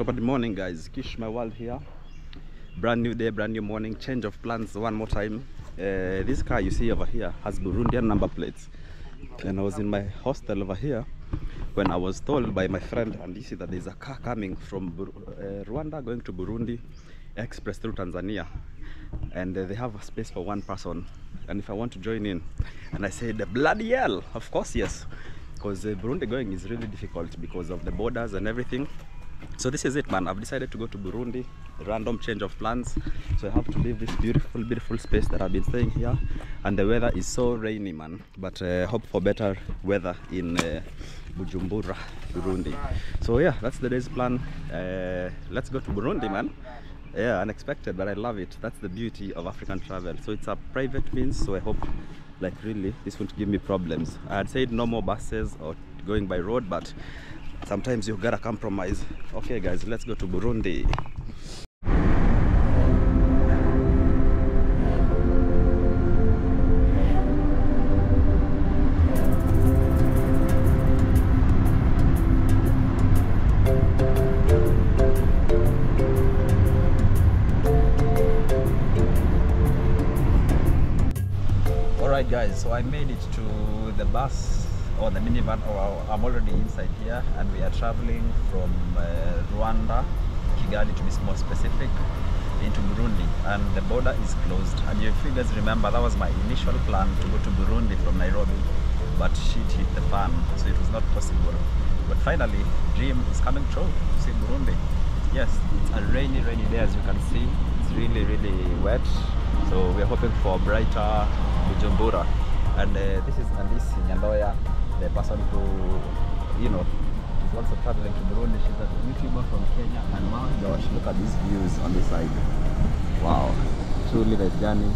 October morning, guys. Kish My World here. Brand new day, brand new morning. Change of plans one more time. This car you see over here has Burundian number plates. And I was in my hostel over here when I was told by my friend Andisi that there's a car coming from Rwanda going to Burundi express through Tanzania, and they have a space for one person, and if I want to join in. And I said, bloody hell, of course, yes, because Burundi going is really difficult because of the borders and everything. So this is it, man. I've decided to go to Burundi. Random change of plans. So I have to leave this beautiful space that I've been staying here, and the weather is so rainy, man, but hope for better weather in Bujumbura, Burundi. So yeah, that's the day's plan. Let's go to Burundi, man. Yeah, unexpected, but I love it. That's the beauty of African travel. So it's a private means, so I hope, like, really this won't give me problems. I had said no more buses or going by road, but sometimes you gotta compromise. Okay, guys, let's go to Burundi. Alright, guys, so I made it to the bus or the minivan. Oh, I'm already inside here, and we are traveling from Rwanda, Kigali to be more specific, into Burundi, and the border is closed. And if you guys remember, that was my initial plan to go to Burundi from Nairobi, but shit hit the fan, so it was not possible. But finally, dream is coming true to see Burundi. Yes, it's a rainy day, as you can see. It's really wet, so we're hoping for brighter Bujumbura. And this is Andisi Nyandoya, the person who, you know, is also traveling to Burundi. She's a YouTuber from Kenya, and my gosh, look at these views on the side. Wow, truly the journey,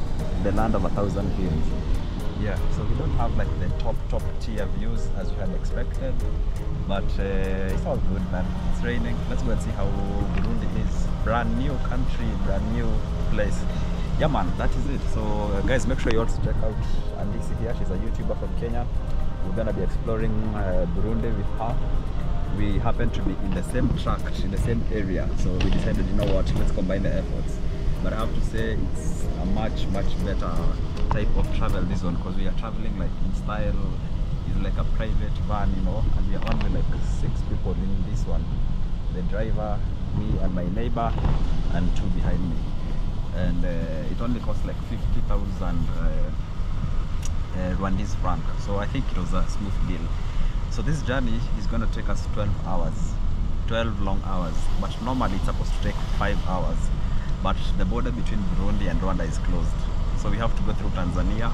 the land of 1,000 views. Yeah, so we don't have like the top tier views as we had expected, but it's all good, man. It's raining. Let's go and see how Burundi is. Brand new country, brand new place. Yeah, man, that is it. So guys, make sure you also check out Andisi here. She's a YouTuber from Kenya. We're gonna be exploring Burundi with her. We happen to be in the same tract, in the same area, so we decided, you know what, let's combine the efforts. But I have to say, it's a much better type of travel, this one, because we are traveling like in style. It's like a private van, you know, and we are only like 6 people in this one: the driver, me and my neighbor, and 2 behind me. And it only cost like 50,000 Rwandese franc, so I think it was a smooth deal. So this journey is going to take us 12 hours, 12 long hours, but normally it's supposed to take 5 hours, but the border between Burundi and Rwanda is closed, so we have to go through Tanzania,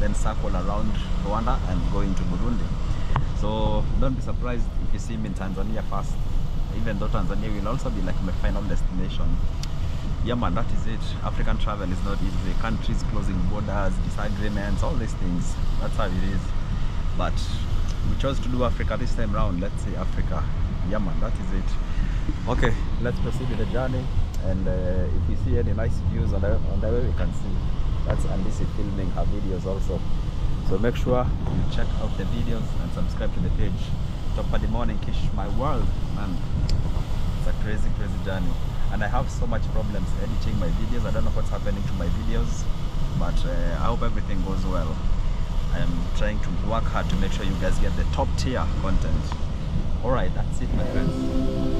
then circle around Rwanda and go into Burundi. So don't be surprised if you see me in Tanzania first, even though Tanzania will also be like my final destination. Yeah, man, that is it. African travel is not easy. Countries closing borders, disagreements, all these things. That's how it is. But we chose to do Africa this time round. Let's say Africa. Yeah, man, that is it. Okay, let's proceed with the journey. And if you see any nice views on the way, we can see. That's Andisi filming her videos also. So make sure you check out the videos and subscribe to the page. Top of the morning, Kish My World. Man, it's a crazy journey. And I have so much problems editing my videos. I don't know what's happening to my videos, but I hope everything goes well. I'm trying to work hard to make sure you guys get the top tier content. Alright, that's it, my friends.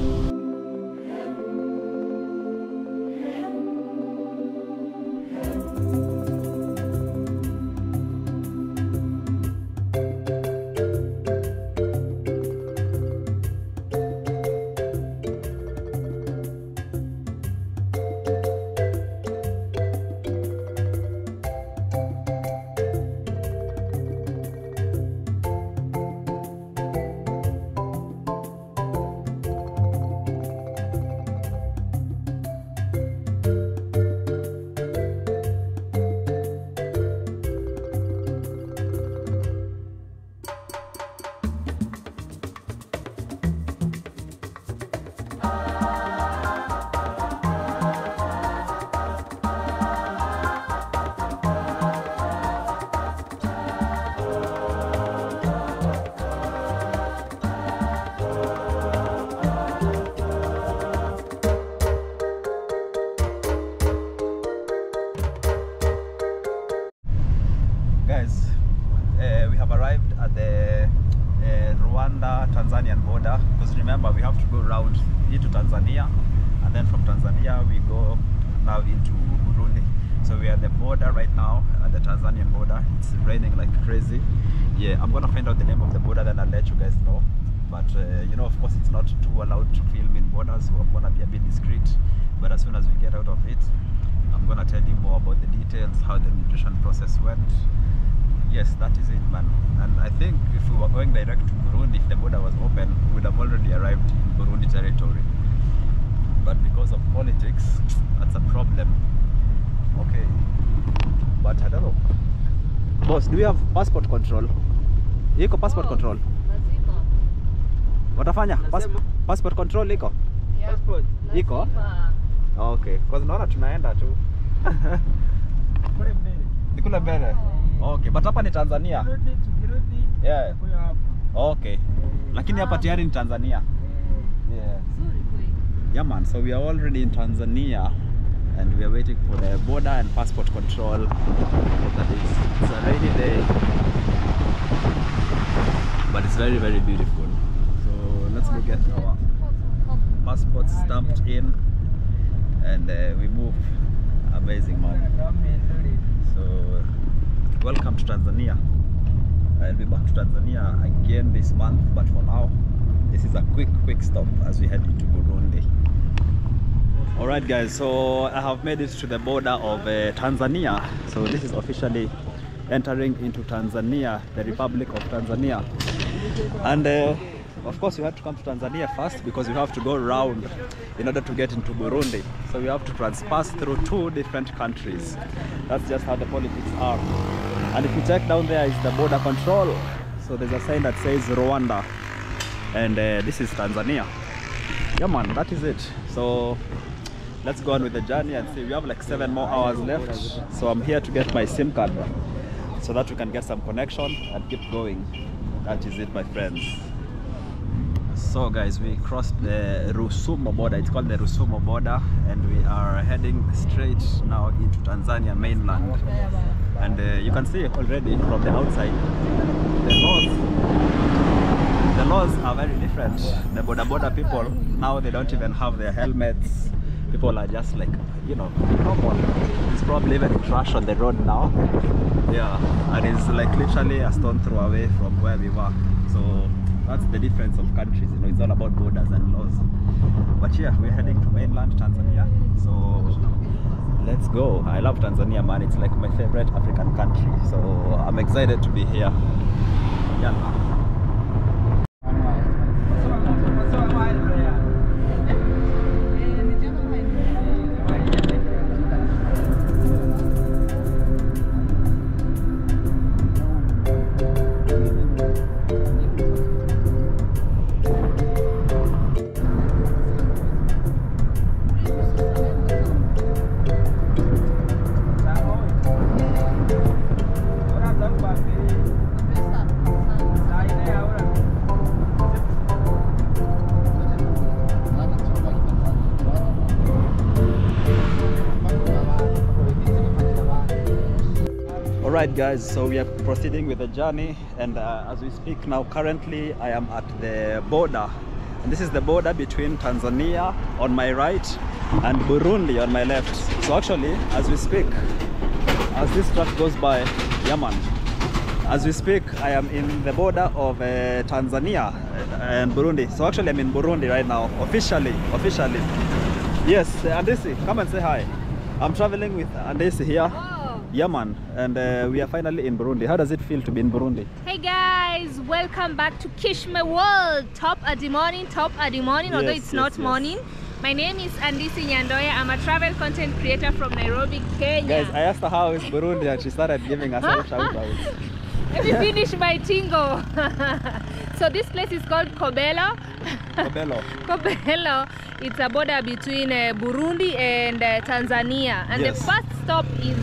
out here to Tanzania, and then from Tanzania we go now into Burundi. So we are at the border right now, at the Tanzanian border. It's raining like crazy. Yeah, I'm gonna find out the name of the border, then I'll let you guys know. But you know, of course it's not too allowed to film in borders, so I'm gonna be a bit discreet. But as soon as we get out of it, I'm gonna tell you more about the details, how the migration process went. Yes, that is it, man. And I think if we were going direct to Burundi, if the border was open, we would have already arrived in Burundi territory. But because of politics, that's a problem. Okay, but I don't know. Boss, do we have passport control? Iko passport control? Lazima. Watafanya? Passport control iko? Yeah. Passport. Iko? Okay, because naona tunaenda tu. Nikula mbele. Okay, but hapa ni Tanzania. Yeah. Okay. Lakini hapa tayari ni Tanzania. Yeah. Yeah, man, so we are already in Tanzania. And we are waiting for the border and passport control. That is, it's a rainy day, but it's very, very beautiful. So let's go get our passports stamped in, and we move. Amazing, man. So welcome to Tanzania. I'll be back to Tanzania again this month, but for now, this is a quick stop as we head into Burundi. Alright guys, so I have made it to the border of Tanzania. So this is officially entering into Tanzania, the Republic of Tanzania. And of course you have to come to Tanzania first, because you have to go around in order to get into Burundi. So you have to transpass through two different countries. That's just how the politics are. And if you check down there is the border control. So there's a sign that says Rwanda. And this is Tanzania. Yeah man, that is it. So let's go on with the journey and see. We have like 7 more hours left, so I'm here to get my SIM card so that we can get some connection and keep going. That is it, my friends. So guys, we crossed the Rusumo border. It's called the Rusumo border, and we are heading straight now into Tanzania mainland. And you can see already from the outside the laws are very different. The border people now, they don't even have their helmets. People are just like, you know, normal. It's probably even trash on the road now. Yeah, and it's like literally a stone throw away from where we were. So that's the difference of countries, you know, it's all about borders and laws. But yeah, we're heading to mainland Tanzania. So let's go. I love Tanzania, man. It's like my favorite African country. So I'm excited to be here. Yeah. Alright guys, so we are proceeding with the journey, and as we speak now, currently I am at the border, and this is the border between Tanzania on my right and Burundi on my left. So actually, as we speak, as this truck goes by, Yemen, as we speak I am in the border of Tanzania and Burundi. So actually I'm in Burundi right now, officially. Yes, Andisi, come and say hi. I'm traveling with Andisi here. Yemen, and we are finally in Burundi. How does it feel to be in Burundi? Hey guys, welcome back to Kish My World. Top at the morning, yes, although it's not morning. My name is Andisi Nyandoya. I'm a travel content creator from Nairobi, Kenya. Guys, I asked her how is Burundi and she started giving us a shout out. Let me finish my tingo. So this place is called Kobero. Kobero. It's a border between Burundi and Tanzania. And yes, the first stop is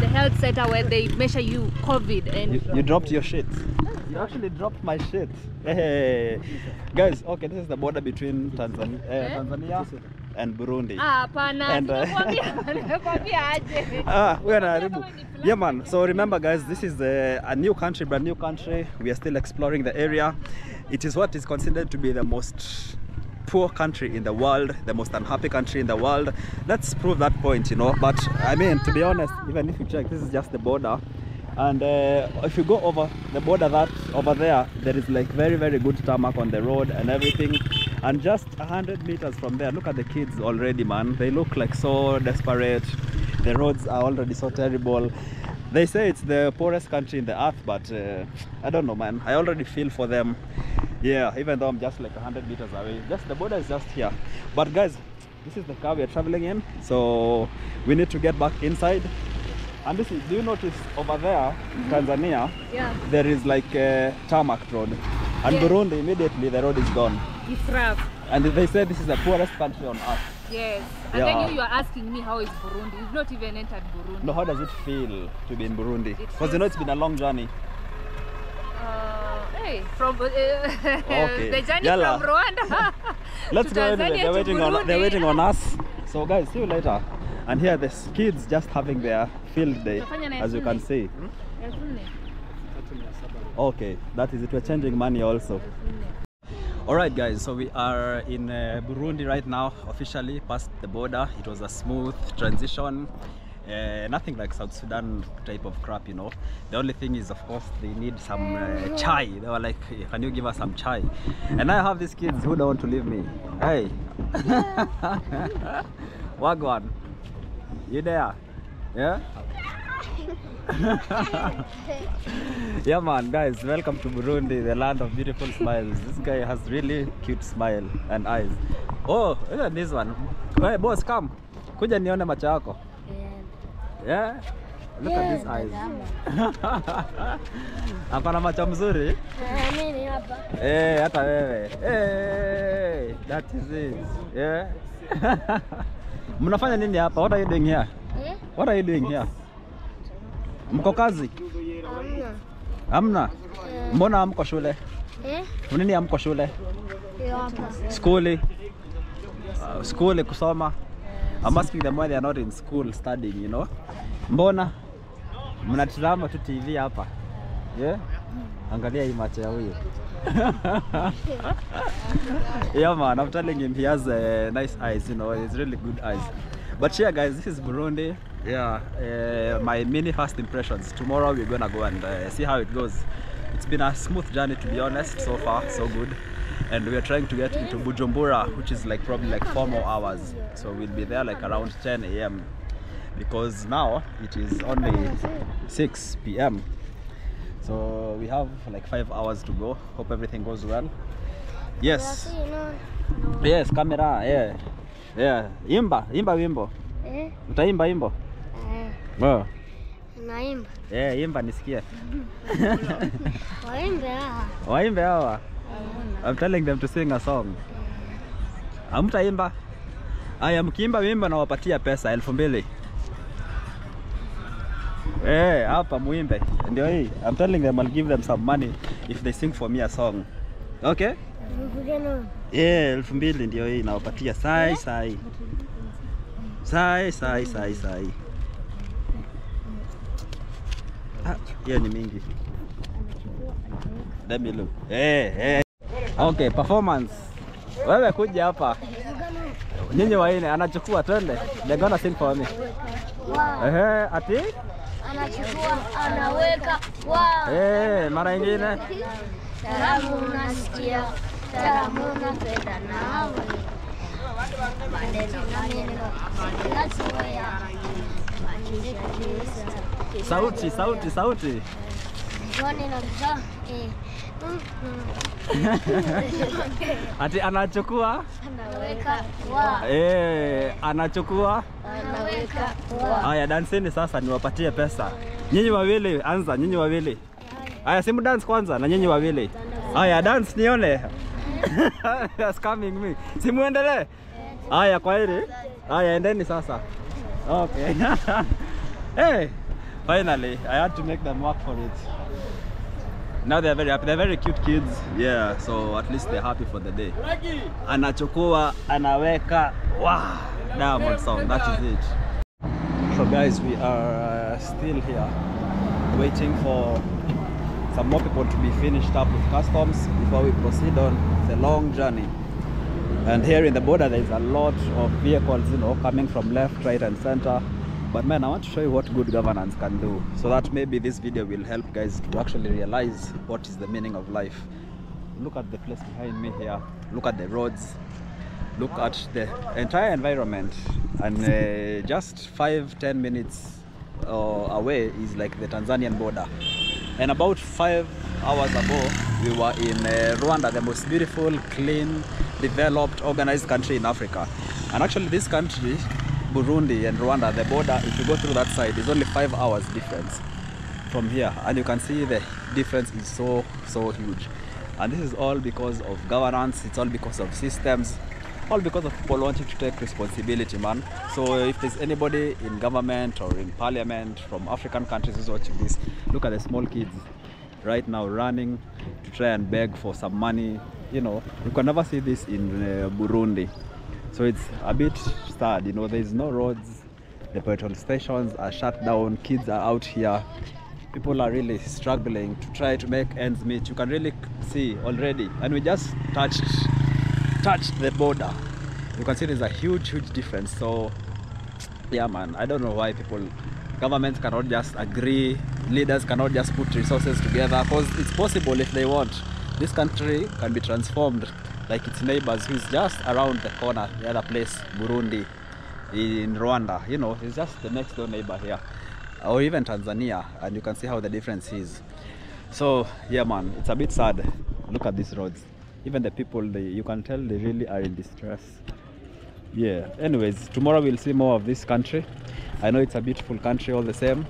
the health center where they measure you COVID. And you dropped your shit. You actually dropped my shit. Hey guys, okay, this is the border between Tanzania and Burundi. Yeah man, so remember guys, this is a new country, brand new country. We are still exploring the area. It is what is considered to be the most poor country in the world, the most unhappy country in the world. Let's prove that point, you know. But I mean, to be honest, even if you check, this is just the border. And if you go over the border, that over there, there is like very, very good tarmac on the road and everything. And just 100 meters from there, look at the kids already, man. They look like so desperate. The roads are already so terrible. They say it's the poorest country in the earth, but I don't know, man. I already feel for them. Yeah, even though I'm just like 100 meters away. Just the border is just here. But guys, this is the car we are traveling in, so we need to get back inside. And this is, do you notice over there, Tanzania, yeah, there is like a tarmac road. And yes, Burundi, immediately the road is gone. It's rough. And they say this is the poorest country on earth. Yes. And yeah, then you are asking me how is Burundi. You've not even entered Burundi. No, how does it feel to be in Burundi? Because you know it's been a long journey. Hey, from okay, the journey Yala from Rwanda. Let's go anyway. They're waiting on us. So guys, see you later. And here the kids just having their field day, as you can see. Okay, that is it. We're changing money also. Alright guys, so we are in Burundi right now, officially past the border. It was a smooth transition, nothing like South Sudan type of crap, you know. The only thing is, of course, they need some chai. They were like, can you give us some chai? And I have these kids who don't want to leave me. Hey! Wagwan, you there? Yeah? Yeah man, guys, welcome to Burundi, the land of beautiful smiles. This guy has really cute smile and eyes. Oh, look at this one. Hey boss, come. Kuja nione macho yako. Yeah. Look at these eyes. Hapana macho mzuri. Mimi hapa. Eh, hata wewe. Eh, that is it. Yeah. Mnafanya nini hapa? What are you doing here? What are you doing here? Mko kazi? Hamna. Mbona hamko shule? Nini hamko shule? Skuli. Skuli kusoma. I'm asking them why they are not in school studying, you know. Mbona mnatazama tu TV hapa? Yeah? Angalia hii macho ya huyu. Yeah man, I'm telling him he has nice eyes, you know. He's really good eyes. But yeah guys, this is Burundi. Yeah, my mini first impressions. Tomorrow we're gonna go and see how it goes. It's been a smooth journey, to be honest. So far so good. And we're trying to get into Bujumbura, which is like probably like 4 more hours. So we'll be there like around 10 a.m. because now it is only 6 p.m. so we have like 5 hours to go. Hope everything goes well. Yes. Yes, camera. Yeah. Yeah. Imba wimbo. Eh? Utaimba wimbo? Oh. Naimba. Eh, yeah, imba nisikie. Waimbe hawa. I'm telling them to sing a song. Hamtaimba. Aya mkiimba wimbo na wapatia pesa 2000. Eh, hapa muimbe. Ndio hii. I'm telling them I'll give them some money if they sing for me a song. Okay? Eh, 2000 ndio hii na wapatia sai. Sai. Hiyo ni mingi. Let me look. Eh. Okay, performance. Wewe kuja hapa. Nyinyi waine anachukua twende. They're gonna sing for me. Ati? Anachukua, anaweka. Eh, mara nyingine. Salamu unasikia. Salamu unapenda nawe. Sauti. Ati anachukua? Anaweka. Eh, anachukua? Anaweka. Haya, danceni sasa niwapatie pesa. Nyinyi wawili anza, nyinyi wawili. Haya, simu dance kwanza na nyinyi wawili. Haya, dance nione. Scamming me. Simu endelee. Haya, kwaheri. Haya, endeni sasa. Okay. Hey, finally, I had to make them work for it. Now they're very happy. They're very cute kids. Yeah, so at least they're happy for the day. Anachukua, anaweka. Wow, diamond song. That is it. So guys, we are still here, waiting for some more people to be finished up with customs before we proceed on the long journey. And here in the border, there's a lot of vehicles, you know, coming from left, right, and center. But man, I want to show you what good governance can do. So that maybe this video will help guys to actually realize what is the meaning of life. Look at the place behind me here. Look at the roads. Look at the entire environment. And just 5–10 minutes away is like the Tanzanian border. And about 5 hours ago, we were in Rwanda, the most beautiful, clean, developed, organized country in Africa. And actually this country, Burundi and Rwanda, the border, if you go through that side, is only 5 hours difference from here. And you can see the difference is so huge. And this is all because of governance, it's all because of systems, all because of people wanting to take responsibility, man. So if there's anybody in government or in parliament from African countries who's watching this, look at the small kids right now running to try and beg for some money. You know, you can never see this in Burundi. So it's a bit sad, you know, there's no roads, the petrol stations are shut down, kids are out here. People are really struggling to try to make ends meet. You can really see already, and we just touched the border. You can see there's a huge difference. So yeah man, I don't know why governments cannot just agree, leaders cannot just put resources together, because it's possible if they want. This country can be transformed like its neighbors who's just around the corner, the other place, Burundi, in Rwanda, you know, it's just the next door neighbor here. Or even Tanzania, and you can see how the difference is. So yeah man, it's a bit sad. Look at these roads. Even the people, you can tell they really are in distress. Yeah, anyways, tomorrow we'll see more of this country. I know it's a beautiful country all the same.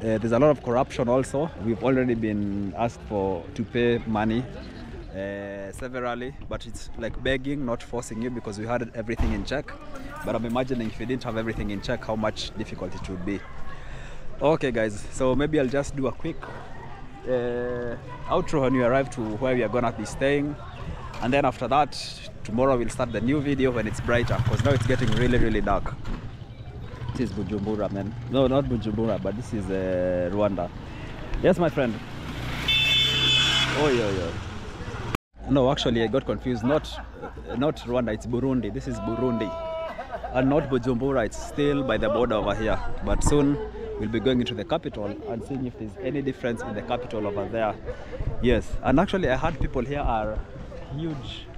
There's a lot of corruption also. We've already been asked to pay money severally, but it's like begging, not forcing you, because we had everything in check. But I'm imagining if we didn't have everything in check, how much difficult it would be. Okay guys, so maybe I'll just do a quick outro when we arrive to where we are gonna be staying, and then after that tomorrow we'll start the new video when it's brighter, because now it's getting really dark. This is Bujumbura, man. No, not Bujumbura, but this is Rwanda. Yes my friend. Oh yeah. No, actually I got confused. Not Rwanda, it's Burundi. This is Burundi, and not Bujumbura. It's still by the border over here, but soon we'll be going into the capital and seeing if there's any difference in the capital over there. Yes, and actually I heard people here are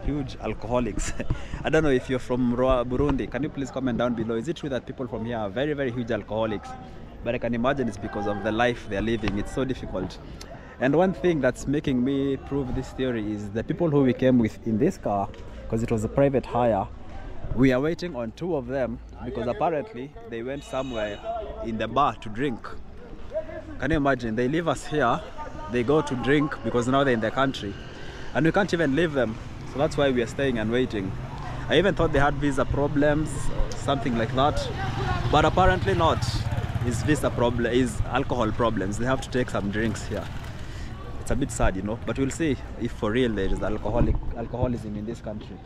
huge alcoholics. I don't know if you're from Burundi. Can you please comment down below? Is it true that people from here are very huge alcoholics? But I can imagine it's because of the life they're living. It's so difficult. And one thing that's making me prove this theory is the people who we came with in this car, because it was a private hire, we are waiting on two of them because apparently they went somewhere in the bar to drink. Can you imagine? They leave us here, they go to drink because now they're in the country, and we can't even leave them. So that's why we are staying and waiting. I even thought they had visa problems or something like that, but apparently not. It's visa problem, is alcohol problems. They have to take some drinks here. It's a bit sad, you know, but we'll see if for real there is alcoholism in this country.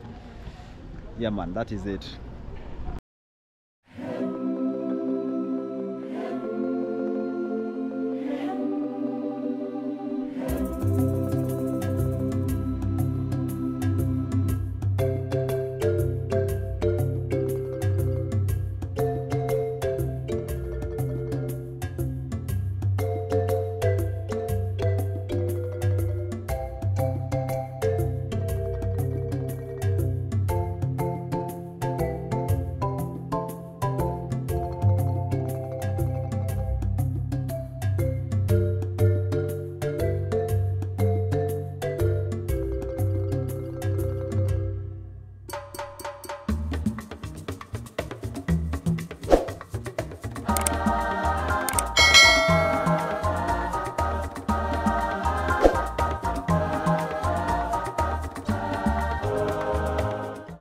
Yeah man, that is it.